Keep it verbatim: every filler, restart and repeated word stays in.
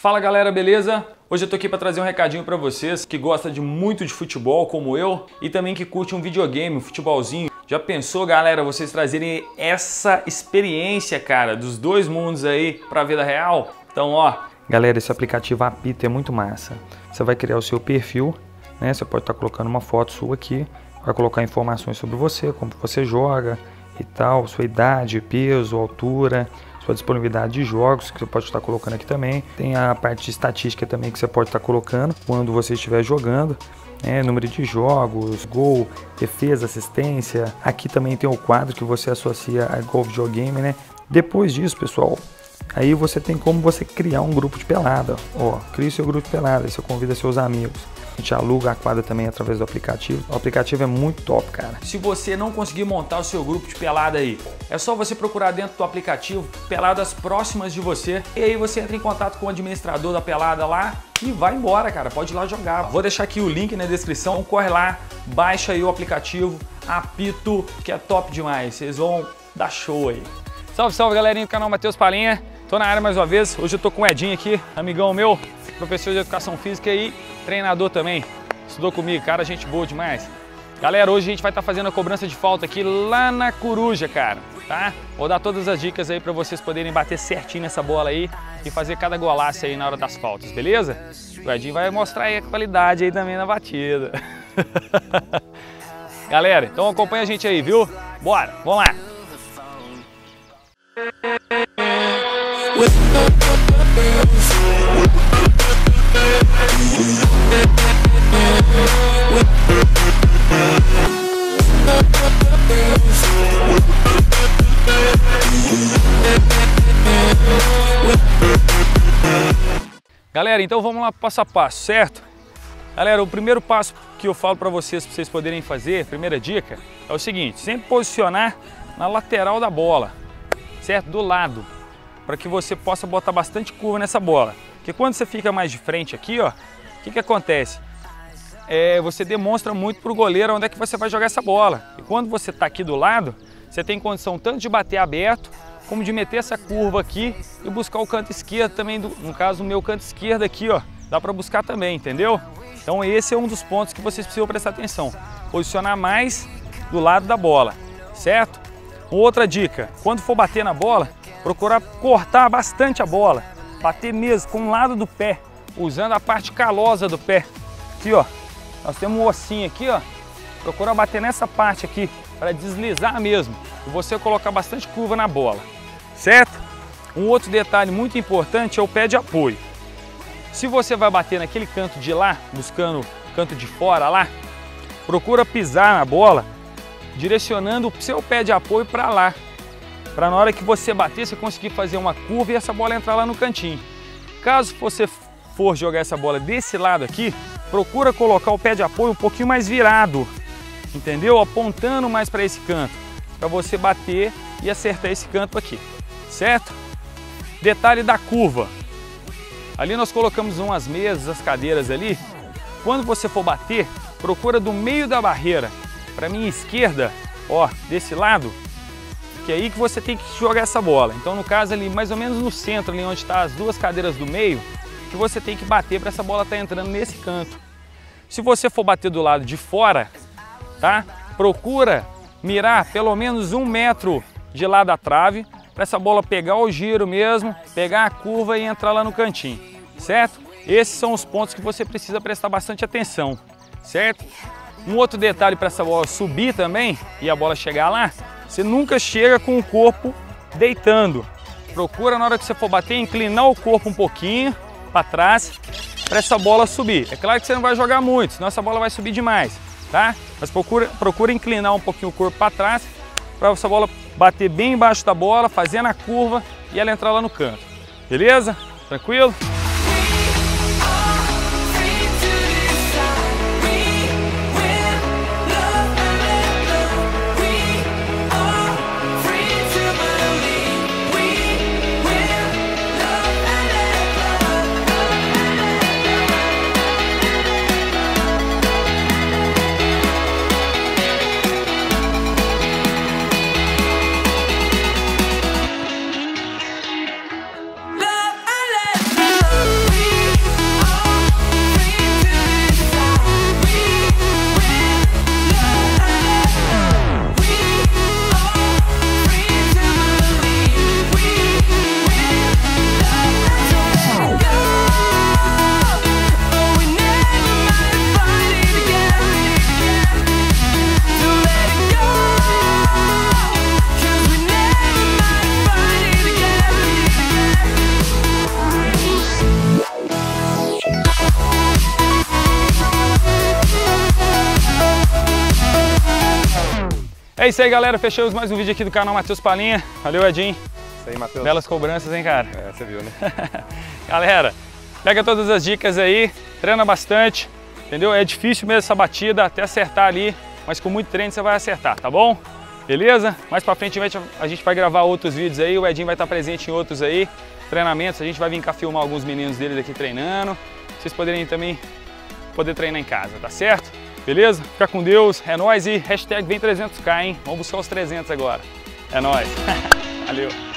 Fala galera, beleza? Hoje eu tô aqui para trazer um recadinho para vocês que gosta de muito de futebol como eu e também que curte um videogame, um futebolzinho. Já pensou, galera, vocês trazerem essa experiência, cara, dos dois mundos aí para a vida real? Então, ó, galera, esse aplicativo Appito é muito massa. Você vai criar o seu perfil, né? Você pode estar colocando uma foto sua aqui, vai colocar informações sobre você, como você joga e tal, sua idade, peso, altura, sua disponibilidade de jogos, que você pode estar colocando aqui também. Tem a parte de estatística também que você pode estar colocando quando você estiver jogando, né? Número de jogos, gol, defesa, assistência. Aqui também tem o quadro que você associa ao videogame, né? Depois disso, pessoal, aí você tem como você criar um grupo de pelada. Ó, cria seu grupo de pelada, aí você convida seus amigos. A gente aluga a quadra também através do aplicativo. O aplicativo é muito top, cara. Se você não conseguir montar o seu grupo de pelada aí, é só você procurar dentro do aplicativo peladas próximas de você e aí você entra em contato com o administrador da pelada lá e vai embora, cara. Pode ir lá jogar. Vou deixar aqui o link na descrição. Então, corre lá, baixa aí o aplicativo Appito, que é top demais. Vocês vão dar show aí. Salve, salve, galerinha do canal Matheus Palhinha. Tô na área mais uma vez. Hoje eu tô com o Edinho aqui, amigão meu, professor de educação física e treinador também, estudou comigo, cara, gente boa demais. Galera, hoje a gente vai estar tá fazendo a cobrança de falta aqui lá na Coruja, cara, tá? Vou dar todas as dicas aí pra vocês poderem bater certinho nessa bola aí e fazer cada golaço aí na hora das faltas, beleza? O Edinho vai mostrar aí a qualidade aí também na batida. Galera, então acompanha a gente aí, viu? Bora, vamos lá! Galera, então vamos lá passo a passo, certo? Galera, o primeiro passo que eu falo para vocês, para vocês poderem fazer, primeira dica, é o seguinte, sempre posicionar na lateral da bola, certo? Do lado, para que você possa botar bastante curva nessa bola. Porque quando você fica mais de frente aqui, ó, o que que acontece? É, você demonstra muito para o goleiro onde é que você vai jogar essa bola. E quando você está aqui do lado, você tem condição tanto de bater aberto, como de meter essa curva aqui e buscar o canto esquerdo também, do, no caso o meu canto esquerdo aqui, ó, dá para buscar também, entendeu? Então esse é um dos pontos que vocês precisam prestar atenção, posicionar mais do lado da bola, certo? Outra dica, quando for bater na bola, procurar cortar bastante a bola, bater mesmo com o lado do pé, usando a parte calosa do pé, aqui ó, nós temos um ossinho aqui ó, procurar bater nessa parte aqui, para deslizar mesmo, e você colocar bastante curva na bola. Certo? Um outro detalhe muito importante é o pé de apoio. Se você vai bater naquele canto de lá, buscando o canto de fora lá, procura pisar na bola, direcionando o seu pé de apoio para lá. Para na hora que você bater, você conseguir fazer uma curva e essa bola entrar lá no cantinho. Caso você for jogar essa bola desse lado aqui, procura colocar o pé de apoio um pouquinho mais virado, entendeu? Apontando mais para esse canto, para você bater e acertar esse canto aqui. Certo? Detalhe da curva. Ali nós colocamos umas mesas, as cadeiras ali. Quando você for bater, procura do meio da barreira para minha esquerda, ó, desse lado, que é aí que você tem que jogar essa bola. Então, no caso ali, mais ou menos no centro, ali onde está as duas cadeiras do meio, que você tem que bater para essa bola estar entrando nesse canto. Se você for bater do lado de fora, tá? Procura mirar pelo menos um metro de lá da trave, para essa bola pegar o giro mesmo, pegar a curva e entrar lá no cantinho, certo? Esses são os pontos que você precisa prestar bastante atenção, certo? Um outro detalhe para essa bola subir também e a bola chegar lá, você nunca chega com o corpo deitando. Procura na hora que você for bater, inclinar o corpo um pouquinho para trás, para essa bola subir. É claro que você não vai jogar muito, senão essa bola vai subir demais, tá? Mas procura, procura inclinar um pouquinho o corpo para trás, para essa bola bater bem embaixo da bola, fazendo a curva e ela entrar lá no canto. Beleza? Tranquilo? Yeah. É isso aí, galera. Fechamos mais um vídeo aqui do canal Matheus Palhinha. Valeu, Edinho. Isso aí, Matheus. Belas cobranças, hein, cara? É, você viu, né? Galera, pega todas as dicas aí, treina bastante, entendeu? É difícil mesmo essa batida até acertar ali, mas com muito treino você vai acertar, tá bom? Beleza? Mais pra frente a gente vai gravar outros vídeos aí, o Edinho vai estar presente em outros aí, treinamentos, a gente vai vir cá filmar alguns meninos dele daqui treinando, vocês poderem também poder treinar em casa, tá certo? Beleza? Fica com Deus, é nóis e hashtag vem trezentos K, hein? Vamos buscar os trezentos agora. É nóis. Valeu.